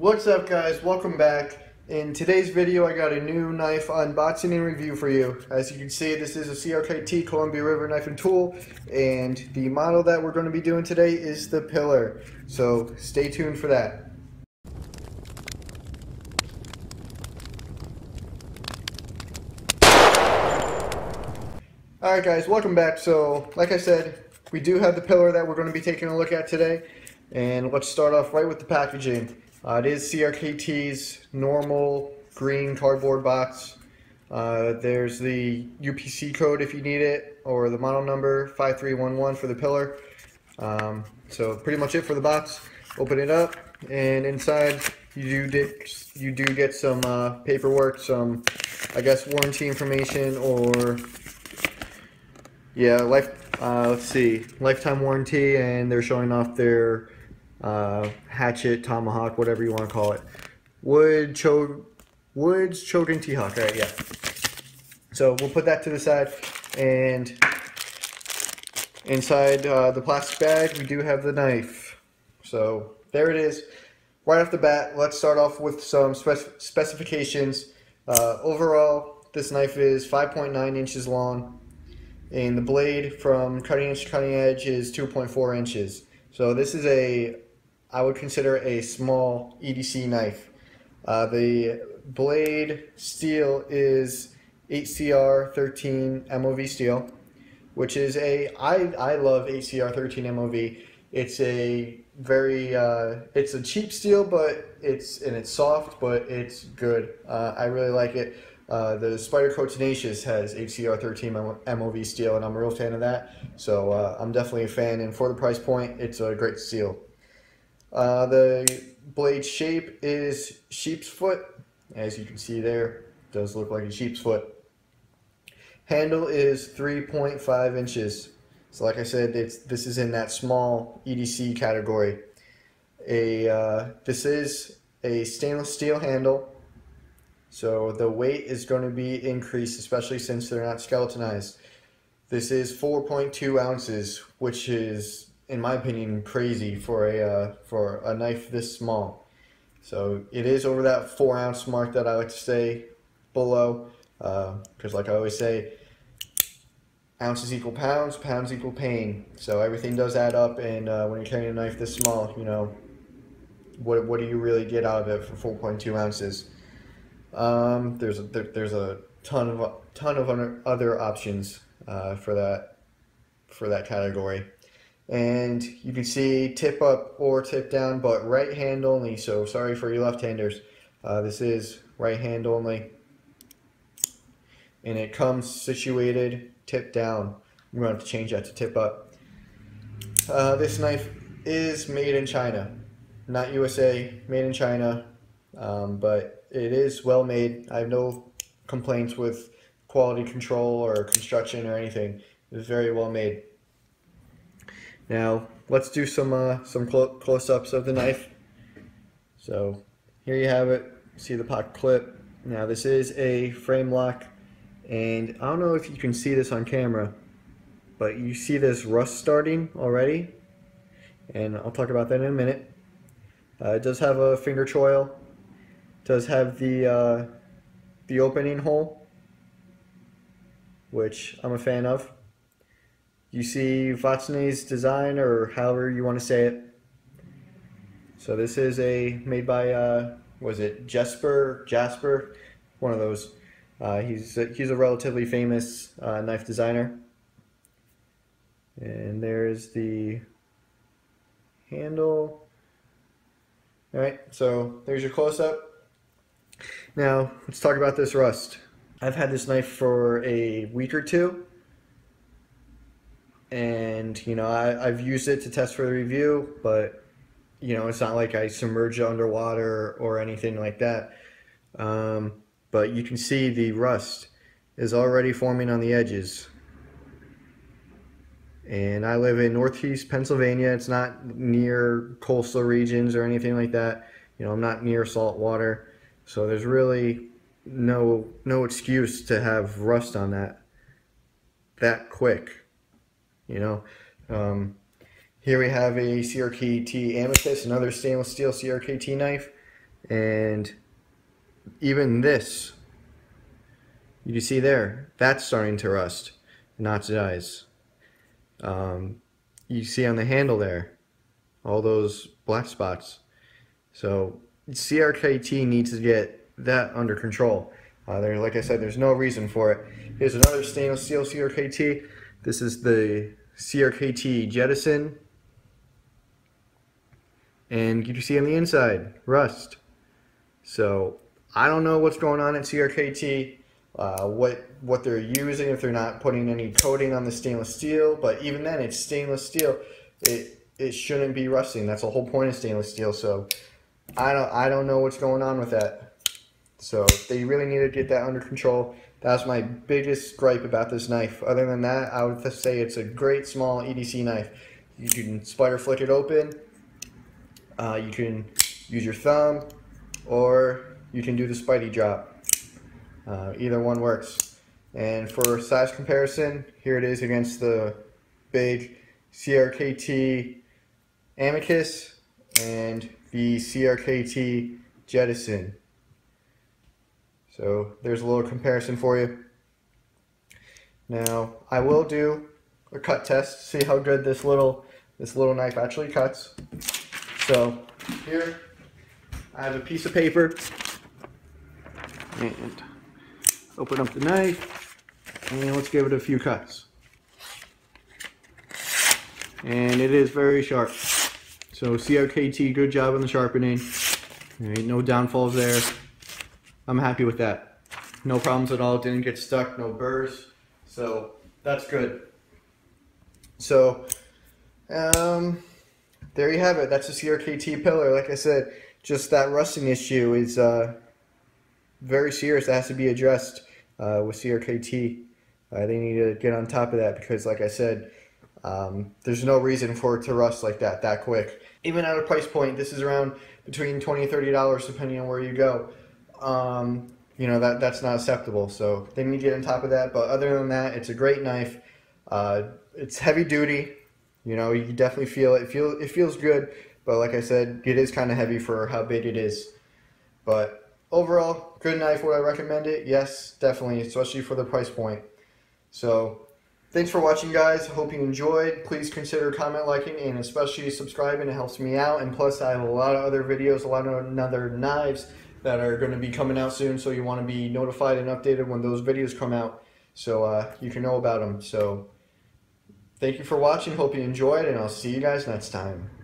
What's up guys, welcome back. In today's video I got a new knife unboxing and review for you. As you can see, this is a CRKT Columbia River Knife and Tool, and the model that we're going to be doing today is the Pilar, so stay tuned for that. Alright guys, welcome back. So like I said, we do have the Pilar that we're going to be taking a look at today, and let's start off right with the packaging. It is CRKT's normal green cardboard box. There's the UPC code if you need it, or the model number 5311 for the Pilar. So pretty much it for the box. Open it up, and inside you do get some paperwork, some I guess warranty information, or yeah, lifetime warranty, and they're showing off their hatchet, tomahawk, whatever you want to call it. Woods choke and T-hawk, right? Yeah. So we'll put that to the side, and inside the plastic bag we do have the knife. So there it is. Right off the bat, let's start off with some specifications. Overall, this knife is 5.9 inches long, and the blade from cutting edge to cutting edge is 2.4 inches. So this is I would consider a small EDC knife. The blade steel is HCR13MOV steel, which is I love HCR13MOV. It's a very, it's a cheap steel, but it's soft, but it's good. I really like it. The Spyderco Tenacious has HCR13MOV steel, and I'm a real fan of that, so I'm definitely a fan, and for the price point, it's a great steel. The blade shape is sheep's foot, as you can see there, it does look like a sheep's foot. Handle is 3.5 inches, so like I said, this is in that small EDC category. This is a stainless steel handle. So the weight is going to be increased, especially since they're not skeletonized. This is 4.2 ounces, which is, in my opinion, crazy for a knife this small. So it is over that 4-ounce mark that I like to stay below, because like I always say, ounces equal pounds, pounds equal pain. So everything does add up, and when you're carrying a knife this small, you know, what do you really get out of it for 4.2 ounces? There's a ton of other options for that category, and you can see tip up or tip down, but right hand only. So sorry for your left-handers. This is right hand only, and it comes situated tip down. We're going to have to change that to tip up. This knife is made in China, not USA. Made in China, but it is well made. I have no complaints with quality control or construction or anything. It's very well made. Now let's do some close-ups of the knife. So here you have it. See the pocket clip. Now this is a frame lock, and I don't know if you can see this on camera, but you see this rust starting already, and I'll talk about that in a minute. It does have a finger choil. Does have the opening hole, which I'm a fan of. You see Voxnaes design, or however you want to say it. So this is made by was it Jasper, one of those. He's a relatively famous knife designer. And there's the handle. All right, so there's your close-up. Now, let's talk about this rust. I've had this knife for a week or two, and you know, I've used it to test for the review, but you know, it's not like I submerged it underwater or anything like that. But you can see the rust is already forming on the edges. And I live in northeast Pennsylvania. It's not near coastal regions or anything like that. You know, I'm not near salt water. So there's really no excuse to have rust on that quick, you know. Here we have a CRKT Amethyst, another stainless steel CRKT knife. And even this, you can see there, that's starting to rust and oxidize. You see on the handle there, all those black spots. So CRKT needs to get that under control. There, like I said, there's no reason for it. Here's another stainless steel CRKT. This is the CRKT jettison. And you can see on the inside, rust. So I don't know what's going on at CRKT, what they're using, if they're not putting any coating on the stainless steel. But even then, it's stainless steel. It shouldn't be rusting. That's the whole point of stainless steel. So I don't know what's going on with that. So they really need to get that under control. That's my biggest gripe about this knife. Other than that, I would say it's a great small EDC knife. You can spider flick it open. You can use your thumb, or you can do the Spidey drop. Either one works. And for size comparison, here it is against the big CRKT Amicus and the CRKT Jettison. So there's a little comparison for you. Now I will do a cut test, see how good this little knife actually cuts. So here I have a piece of paper and open up the knife, and let's give it a few cuts. And it is very sharp. So CRKT, good job on the sharpening. Right, no downfalls there. I'm happy with that. No problems at all. Didn't get stuck, no burrs. So that's good. So there you have it. That's a CRKT Pilar. Like I said, just that rusting issue is very serious. That has to be addressed with CRKT. They need to get on top of that because, like I said, there's no reason for it to rust like that quick. Even at a price point, this is around between $20 and $30 depending on where you go. You know, that's not acceptable. So they need to get on top of that. But other than that, it's a great knife. It's heavy duty. You know, you can definitely feel it. It feels good. But like I said, it is kind of heavy for how big it is. But overall, good knife. Would I recommend it? Yes, definitely, especially for the price point. So thanks for watching, guys. I hope you enjoyed. Please consider comment, liking, and especially subscribing. It helps me out. And plus, I have a lot of other videos, a lot of other knives that are going to be coming out soon. So you want to be notified and updated when those videos come out, so you can know about them. So thank you for watching. Hope you enjoyed, and I'll see you guys next time.